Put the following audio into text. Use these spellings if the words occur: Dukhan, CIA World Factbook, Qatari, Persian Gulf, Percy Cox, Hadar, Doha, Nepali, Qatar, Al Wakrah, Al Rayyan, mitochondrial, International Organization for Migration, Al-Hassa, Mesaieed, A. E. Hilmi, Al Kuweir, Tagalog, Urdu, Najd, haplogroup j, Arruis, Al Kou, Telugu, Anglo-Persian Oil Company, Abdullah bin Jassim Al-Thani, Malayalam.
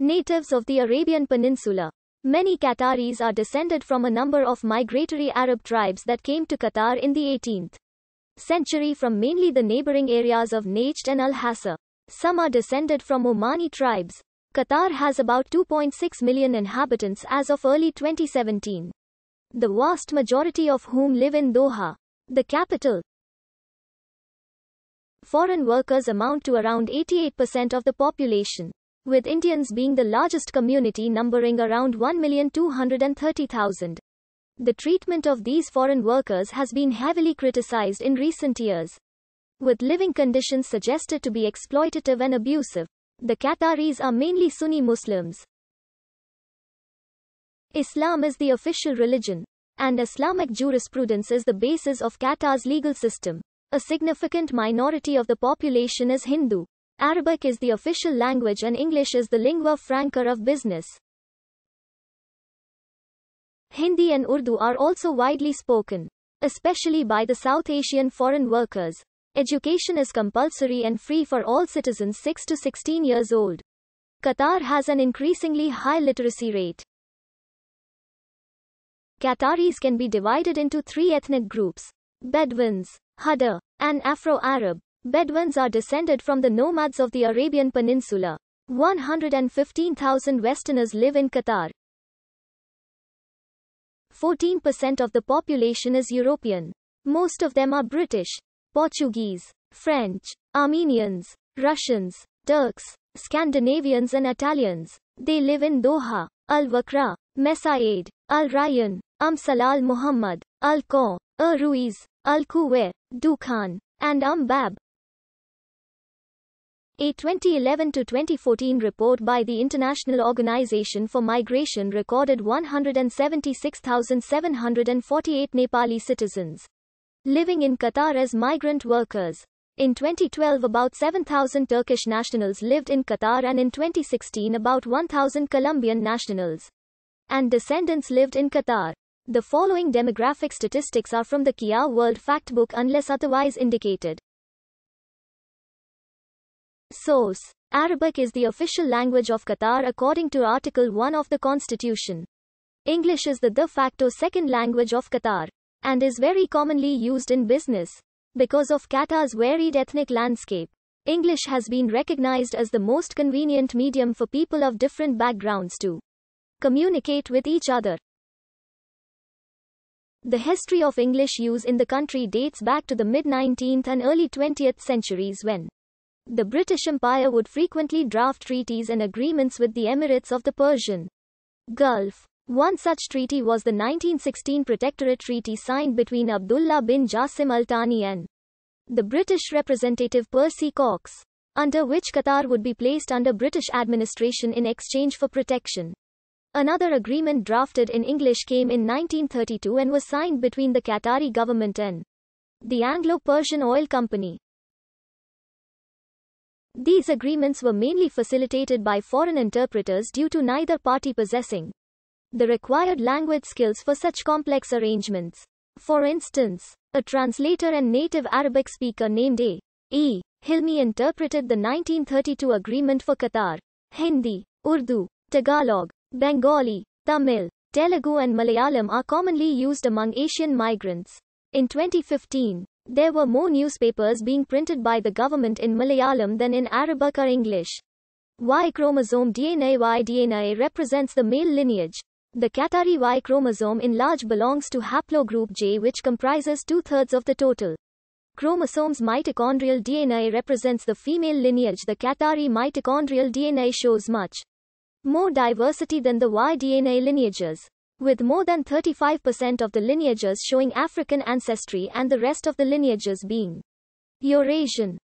Natives of the Arabian Peninsula. Many Qataris are descended from a number of migratory Arab tribes that came to Qatar in the 18th century from mainly the neighboring areas of Najd and Al-Hassa. Some are descended from Omani tribes. Qatar has about 2.6 million inhabitants as of early 2017, the vast majority of whom live in Doha, the capital. Foreign workers amount to around 88% of the population, with Indians being the largest community, numbering around 1,230,000. The treatment of these foreign workers has been heavily criticized in recent years, with living conditions suggested to be exploitative and abusive. The Qataris are mainly Sunni Muslims. Islam is the official religion, and Islamic jurisprudence is the basis of Qatar's legal system. A significant minority of the population is Hindu. Arabic is the official language and English is the lingua franca of business. Hindi and Urdu are also widely spoken, especially by the South Asian foreign workers. Education is compulsory and free for all citizens 6 to 16 years old. Qatar has an increasingly high literacy rate. Qataris can be divided into three ethnic groups: Bedouins, Hadar, and Afro-Arab. Bedouins are descended from the nomads of the Arabian Peninsula. 115,000 Westerners live in Qatar. 14% of the population is European. Most of them are British, Portuguese, French, Armenians, Russians, Turks, Scandinavians and Italians. They live in Doha, Al Wakrah, Mesaieed, Al Rayyan, Salal Muhammad, Al Kou, Arruis, Al Kuweir, Dukhan, and Bab. A 2011 to 2014 report by the International Organization for Migration recorded 176,748 Nepali citizens living in Qatar as migrant workers. In 2012, about 7,000 Turkish nationals lived in Qatar, and in 2016, about 1,000 Colombian nationals and descendants lived in Qatar. The following demographic statistics are from the CIA World Factbook unless otherwise indicated. Source: Arabic is the official language of Qatar according to Article 1 of the Constitution. English is the de facto second language of Qatar, and is very commonly used in business. Because of Qatar's varied ethnic landscape, English has been recognized as the most convenient medium for people of different backgrounds to communicate with each other. The history of English use in the country dates back to the mid-19th and early 20th centuries, when the British Empire would frequently draft treaties and agreements with the Emirates of the Persian Gulf. One such treaty was the 1916 Protectorate Treaty, signed between Abdullah bin Jassim Al-Thani and the British representative Percy Cox, under which Qatar would be placed under British administration in exchange for protection. Another agreement drafted in English came in 1932 and was signed between the Qatari government and the Anglo-Persian Oil Company. These agreements were mainly facilitated by foreign interpreters due to neither party possessing the required language skills for such complex arrangements. For instance, a translator and native Arabic speaker named A. E. Hilmi interpreted the 1932 agreement for Qatar. Hindi, Urdu, Tagalog, Bengali, Tamil, Telugu and Malayalam are commonly used among Asian migrants. In 2015, there were more newspapers being printed by the government in Malayalam than in Arabic or English. Y chromosome DNA. Y DNA represents the male lineage. The Qatari Y chromosome in large belongs to haplogroup J, which comprises 2/3 of the total chromosomes. Mitochondrial DNA represents the female lineage. The Qatari mitochondrial DNA shows much more diversity than the Y DNA lineages, with more than 35% of the lineages showing African ancestry and the rest of the lineages being Eurasian.